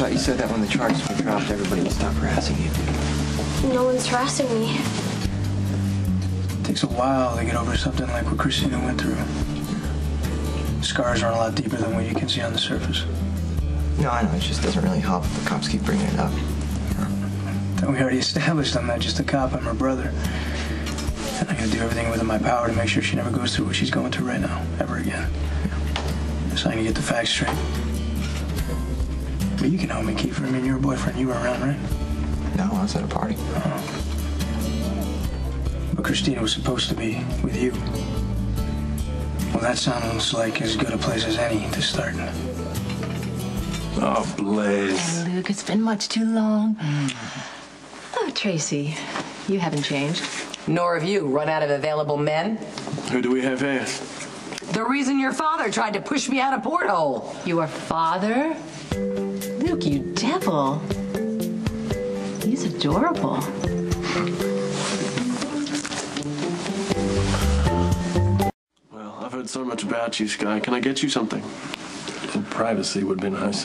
thought you said that when the charges were dropped, everybody would stop harassing you. No one's harassing me. It takes a while to get over something like what Christina went through. The scars are a lot deeper than what you can see on the surface. No, I know. It just doesn't really help if the cops keep bringing it up. We already established I'm not just a cop, I'm her brother. And I'm gonna do everything within my power to make sure she never goes through what she's going through right now, ever again. So I can get the facts straight. But you can help me, Kiefer. I mean, your boyfriend, you were around, right? No, I was at a party. But Christina was supposed to be with you. Well, that sounds like as good a place as any to start. Oh, Blaze. Luke, it's been much too long. Oh, Tracy, you haven't changed. Nor have you. Run out of available men. Who do we have here? The reason your father tried to push me out of Porthole. Your father? Luke, you devil. He's adorable. Well, I've heard so much about you, Skye. Can I get you something? Well, privacy would be nice.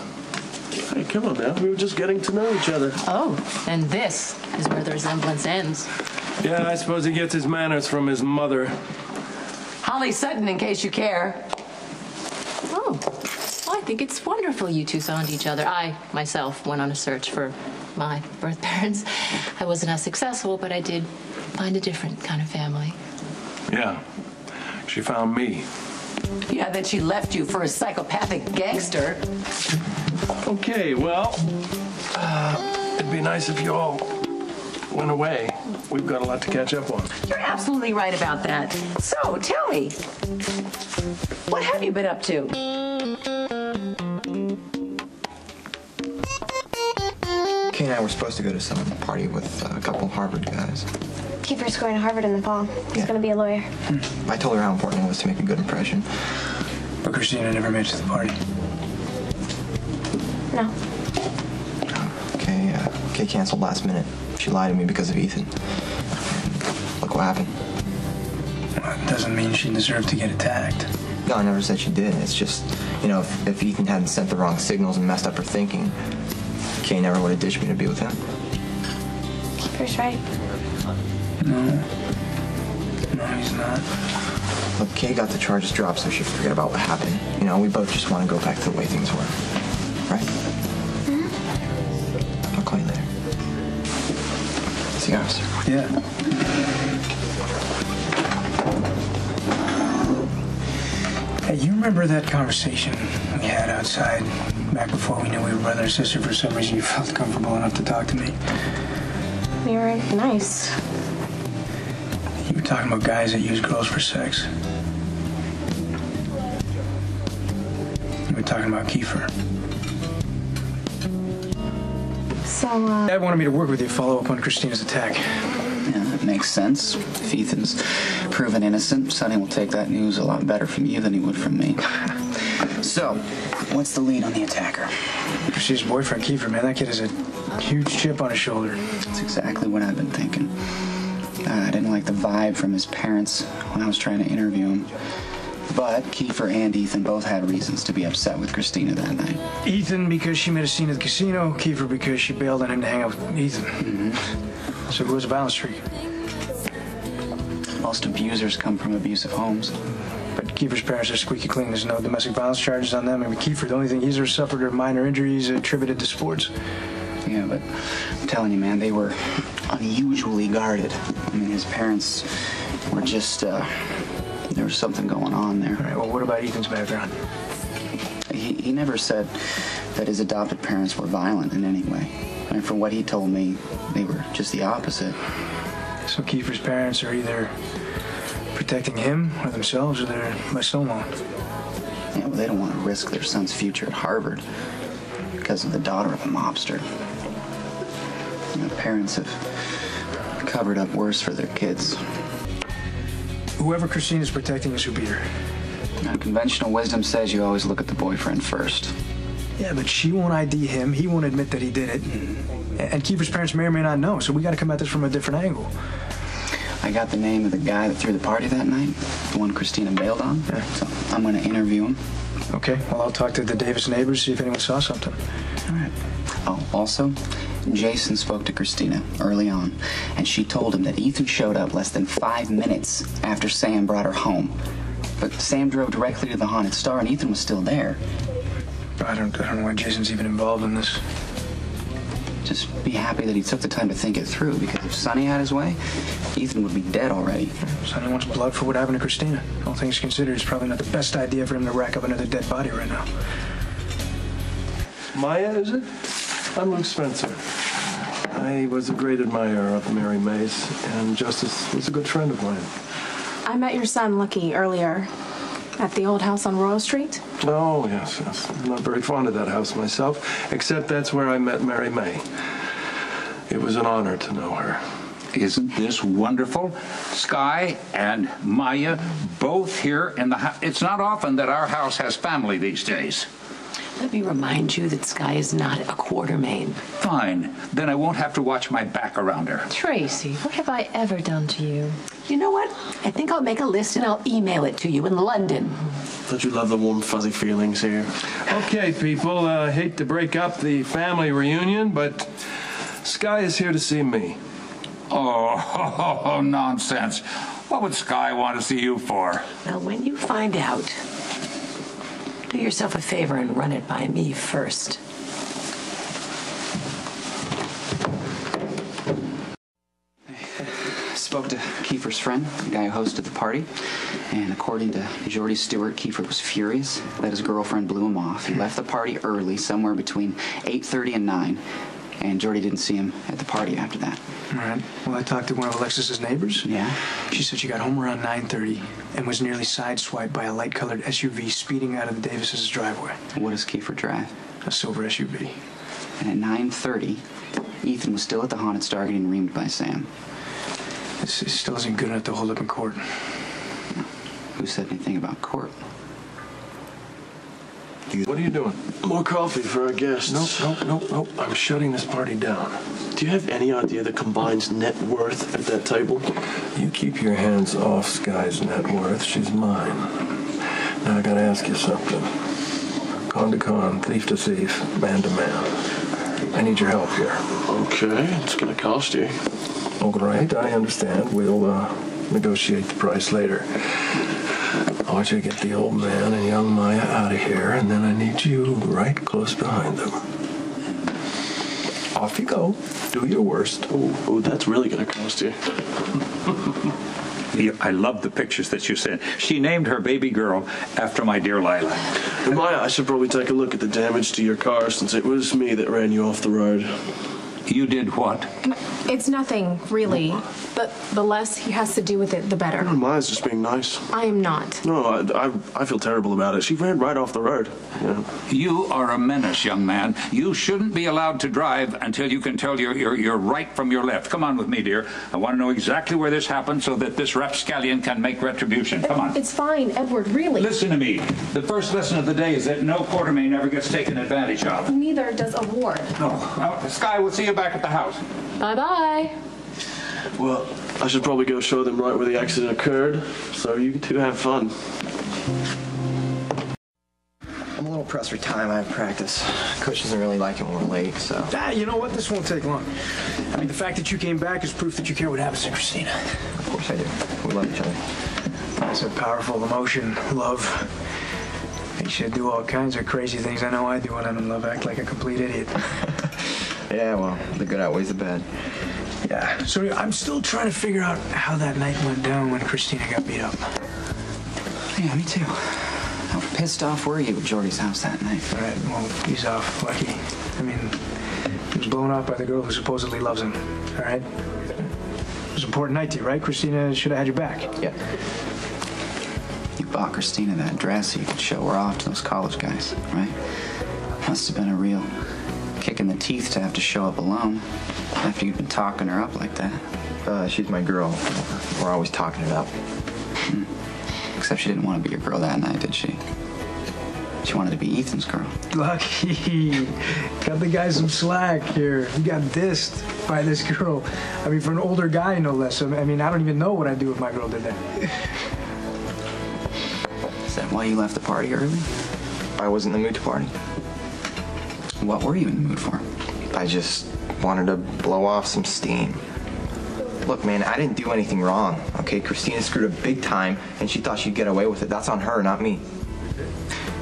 Hey, come on now. We were just getting to know each other. Oh, and this is where the resemblance ends. Yeah, I suppose he gets his manners from his mother. Holly Sutton, in case you care. Oh, well, I think it's wonderful you two found each other. I, myself, went on a search for my birth parents. I wasn't as successful, but I did find a different kind of family. Yeah, she found me. Yeah, that she left you for a psychopathic gangster. Okay, well, it'd be nice if you all went away. We've got a lot to catch up on. You're absolutely right about that. So, tell me, what have you been up to? Kay and I were supposed to go to some party with a couple Harvard guys. Kiefer's going to Harvard in the fall. He's going to be a lawyer. I told her how important it was to make a good impression. But Christina never made it to the party. No. Kay canceled last minute. She lied to me because of Ethan. Look what happened. Well, it doesn't mean she deserved to get attacked. No, I never said she did. It's just, you know, if Ethan hadn't sent the wrong signals and messed up her thinking, Kay never would have ditched me to be with him. Kiefer's right. No, he's not. Look, Kay got the charges dropped so she could forget about what happened. You know, we both just want to go back to the way things were. Right? Mm-hmm. I'll call you later. See you, officer. Yeah. Hey, you remember that conversation we had outside back before we knew we were brother and sister? For some reason, you felt comfortable enough to talk to me. We were nice. You were talking about guys that use girls for sex. You were talking about Kiefer. So, Dad wanted me to work with you to follow up on Christina's attack. Yeah, that makes sense. If Ethan's proven innocent, Sonny will take that news a lot better from you than he would from me. So, what's the lead on the attacker? Christina's boyfriend, Kiefer, man. That kid is a huge chip on his shoulder. That's exactly what I've been thinking. I didn't like the vibe from his parents when I was trying to interview him. But Kiefer and Ethan both had reasons to be upset with Christina that night. Ethan because she made a scene at the casino, Kiefer because she bailed on him to hang out with Ethan. Mm-hmm. So it was a violent streak. Most abusers come from abusive homes. But Kiefer's parents are squeaky clean. There's no domestic violence charges on them. I mean, Kiefer, the only thing he's ever suffered are minor injuries attributed to sports. Yeah, but I'm telling you, man, they were unusually guarded. I mean, his parents were just, there was something going on there. All right, well, what about Ethan's background? He never said that his adopted parents were violent in any way. And from what he told me, they were just the opposite. So Kiefer's parents are either protecting him or themselves, or they're my son-in-law. Yeah, well, they don't want to risk their son's future at Harvard because of the daughter of a mobster. You know, parents have covered up worse for their kids. Whoever Christina's protecting is who beat her. Now, conventional wisdom says you always look at the boyfriend first. Yeah, but she won't ID him. He won't admit that he did it. And Kiefer's parents may or may not know, so we got to come at this from a different angle. I got the name of the guy that threw the party that night, the one Christina bailed on. Yeah. So I'm going to interview him, Okay, well, I'll talk to the Davis neighbors, see if anyone saw something. All right. Oh, also, Jason spoke to Christina early on, and she told him that Ethan showed up less than 5 minutes after Sam brought her home. But Sam drove directly to the Haunted Star, and Ethan was still there. I don't know why Jason's even involved in this. Just be happy that he took the time to think it through, because if Sonny had his way, Ethan would be dead already. Sonny wants blood for what happened to Christina. All things considered, it's probably not the best idea for him to rack up another dead body right now. Maya, is it? I'm Luke Spencer. I was a great admirer of Mary Mays, and Justice was a good friend of mine. I met your son, Lucky, earlier. At the old house on Royal Street? Oh, yes, yes. I'm not very fond of that house myself, except that's where I met Mary May. It was an honor to know her. Isn't this wonderful? Skye and Maya both here in the house. It's not often that our house has family these days. Let me remind you that Skye is not a Quartermain. Fine. Then I won't have to watch my back around her. Tracy, what have I ever done to you? You know what? I think I'll make a list and I'll email it to you in London. Don't you love the warm, fuzzy feelings here? Okay, people, I hate to break up the family reunion, but Skye is here to see me. Oh, nonsense. What would Skye want to see you for? Well, when you find out, do yourself a favor and run it by me first. I spoke to Kiefer's friend, the guy who hosted the party, and according to Jordy Stewart, Kiefer was furious that his girlfriend blew him off. He left the party early, somewhere between 8:30 and 9, and Jordy didn't see him at the party after that. All right. Well, I talked to one of Alexis's neighbors. Yeah? She said she got home around 9:30 and was nearly sideswiped by a light-colored SUV speeding out of the Davis's driveway. What does Kiefer drive? A silver SUV. And at 9:30, Ethan was still at the Haunted Star getting reamed by Sam. This still isn't good enough to hold up in court. Who said anything about court? What are you doing? More coffee for our guests. Nope. I'm shutting this party down. Do you have any idea the combine's net worth at that table? You keep your hands off Skye's net worth. She's mine. Now I gotta ask you something. Con to con, thief to thief, man to man. I need your help here. Okay, it's gonna cost you. All right, I understand. We'll negotiate the price later. I want you to get the old man and young Maya out of here, and then I need you right close behind them. Off you go. Do your worst. Oh, that's really going to cost you. I love the pictures that you sent. She named her baby girl after my dear Lila. And Maya, I should probably take a look at the damage to your car since it was me that ran you off the road. You did what? It's nothing, really. But the less he has to do with it, the better. No, Maya's just being nice. I am not. No, I feel terrible about it. She ran right off the road. Yeah. You are a menace, young man. You shouldn't be allowed to drive until you can tell your right from your left. Come on with me, dear. I want to know exactly where this happened so that this rapscallion can make retribution. Come on. It's fine, Edward, really. Listen to me. The first lesson of the day is that no Quartermain ever gets taken advantage of. Neither does a ward. No. Skye, we'll see you back at the house. Bye-bye. Well, I should probably go show them right where the accident occurred, so you two have fun. I'm a little pressed for time. I have practice. Coach doesn't really like it when we're late, so... Ah, you know what? This won't take long. I mean, the fact that you came back is proof that you care what happens to Christina. Of course I do. We love each other. It's a powerful emotion, love. You should do all kinds of crazy things. I know I do when I'm in love. Act like a complete idiot. Yeah, well, the good outweighs the bad. Yeah. So I'm still trying to figure out how that night went down when Christina got beat up. Yeah, me too. How pissed off were you at Jordy's house that night? All right, well, he's off, Lucky. I mean, he was blown off by the girl who supposedly loves him, all right? It was an important night to you, right? Christina should have had your back. Yeah. You bought Christina that dress so you could show her off to those college guys, right? Must have been a real... kick in the teeth to have to show up alone after you've been talking her up like that. She's my girl. We're always talking it up. Except she didn't want to be your girl that night, did she? She wanted to be Ethan's girl. Lucky. Cut the guy some slack here. You got dissed by this girl. I mean, for an older guy, no less. I mean, I don't even know what I'd do if my girl did that. Is that why you left the party early? I was in the mood to party. What were you in the mood for? I just wanted to blow off some steam. Look, man, I didn't do anything wrong, okay? Christina screwed up big time, and she thought she'd get away with it. That's on her, not me.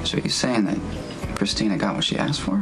So you're saying that Christina got what she asked for?